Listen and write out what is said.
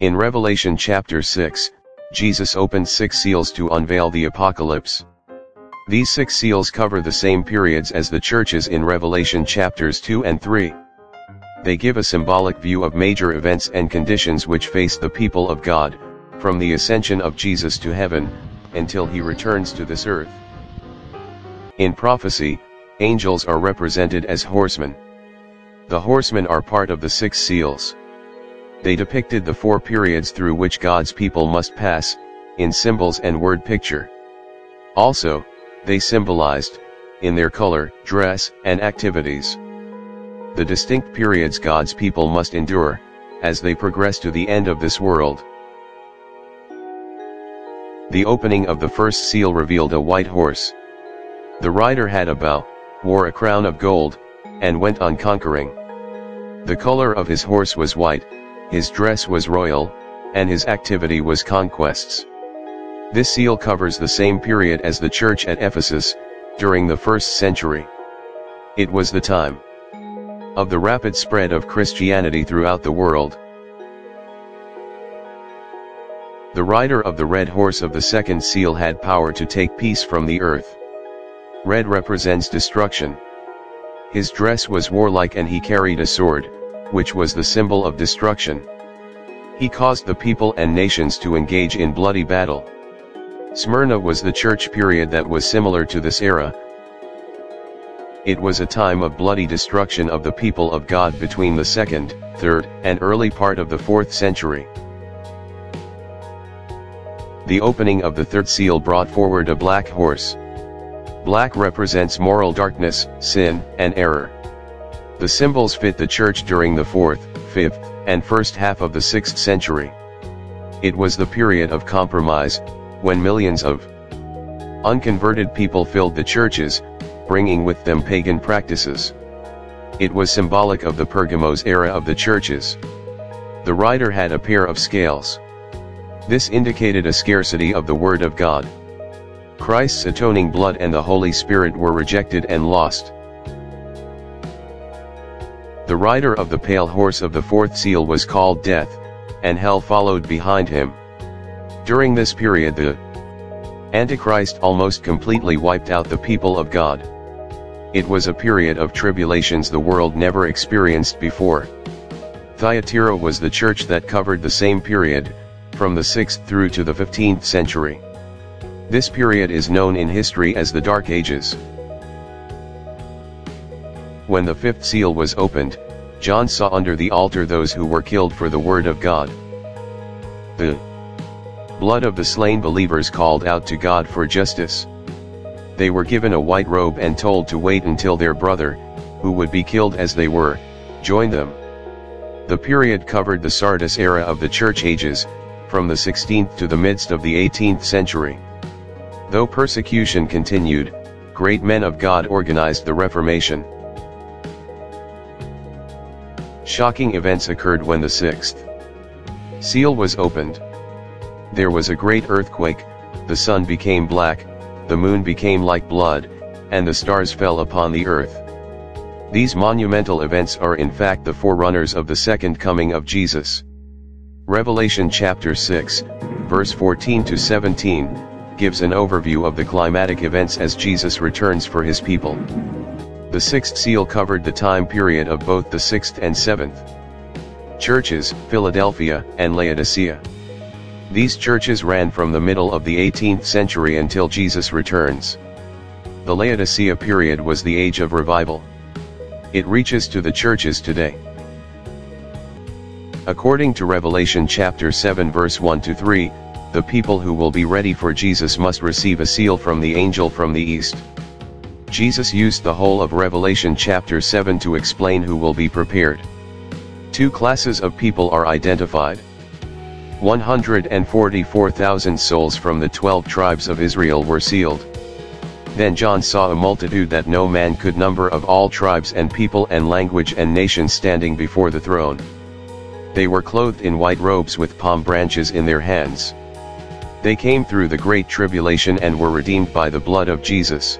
In Revelation chapter 6, Jesus opened 6 seals to unveil the apocalypse. These 6 seals cover the same periods as the churches in Revelation chapters 2 and 3. They give a symbolic view of major events and conditions which face the people of God, from the ascension of Jesus to heaven, until he returns to this earth. In prophecy, angels are represented as horsemen. The horsemen are part of the 6 seals. They depicted the 4 periods through which God's people must pass, in symbols and word picture. Also, they symbolized, in their color, dress, and activities, the distinct periods God's people must endure, as they progress to the end of this world. The opening of the first seal revealed a white horse. The rider had a bow, wore a crown of gold, and went on conquering. The color of his horse was white, his dress was royal, and his activity was conquests. This seal covers the same period as the church at Ephesus, during the 1st century. It was the time of the rapid spread of Christianity throughout the world. The rider of the red horse of the 2nd seal had power to take peace from the earth. Red represents destruction. His dress was warlike and he carried a sword, which was the symbol of destruction. He caused the people and nations to engage in bloody battle. Smyrna was the church period that was similar to this era. It was a time of bloody destruction of the people of God between the 2nd, 3rd, and early part of the 4th century. The opening of the 3rd seal brought forward a black horse. Black represents moral darkness, sin, and error. The symbols fit the church during the 4th, 5th, and first half of the 6th century. It was the period of compromise, when millions of unconverted people filled the churches, bringing with them pagan practices. It was symbolic of the Pergamos era of the churches. The rider had a pair of scales. This indicated a scarcity of the Word of God. Christ's atoning blood and the Holy Spirit were rejected and lost. The rider of the pale horse of the 4th seal was called Death, and hell followed behind him. During this period the Antichrist almost completely wiped out the people of God. It was a period of tribulations the world never experienced before. Thyatira was the church that covered the same period, from the 6th through to the 15th century. This period is known in history as the Dark Ages. When the 5th seal was opened, John saw under the altar those who were killed for the word of God. The blood of the slain believers called out to God for justice. They were given a white robe and told to wait until their brother, who would be killed as they were, joined them. The period covered the Sardis era of the church ages, from the 16th to the midst of the 18th century. Though persecution continued, great men of God organized the Reformation. Shocking events occurred when the 6th seal was opened. There was a great earthquake, the sun became black, the moon became like blood, and the stars fell upon the earth. These monumental events are in fact the forerunners of the second coming of Jesus. Revelation chapter 6, verse 14 to 17, gives an overview of the climatic events as Jesus returns for his people. The 6th seal covered the time period of both the 6th and 7th churches, Philadelphia and Laodicea. These churches ran from the middle of the 18th century until Jesus returns. The Laodicea period was the age of revival. It reaches to the churches today. According to Revelation chapter 7 verse 1 to 3, the people who will be ready for Jesus must receive a seal from the angel from the east. Jesus used the whole of Revelation chapter 7 to explain who will be prepared. 2 classes of people are identified. 144,000 souls from the 12 tribes of Israel were sealed. Then John saw a multitude that no man could number of all tribes and people and language and nations standing before the throne. They were clothed in white robes with palm branches in their hands. They came through the great tribulation and were redeemed by the blood of Jesus.